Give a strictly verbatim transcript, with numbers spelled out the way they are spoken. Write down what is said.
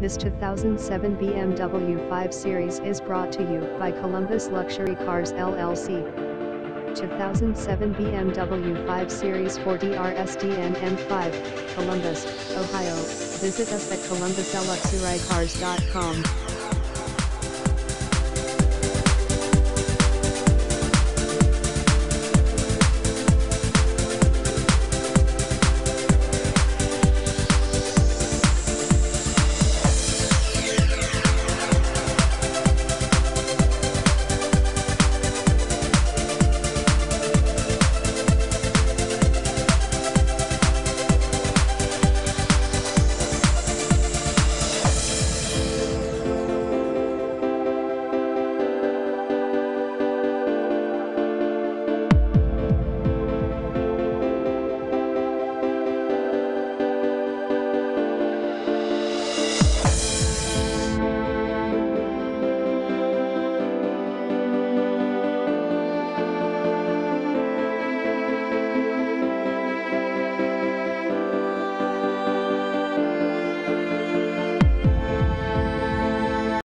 This two thousand seven B M W five series is brought to you by Columbus Luxury Cars L L C. two thousand seven B M W five series four door S D and M five, Columbus, Ohio. Visit us at columbus luxury cars dot com.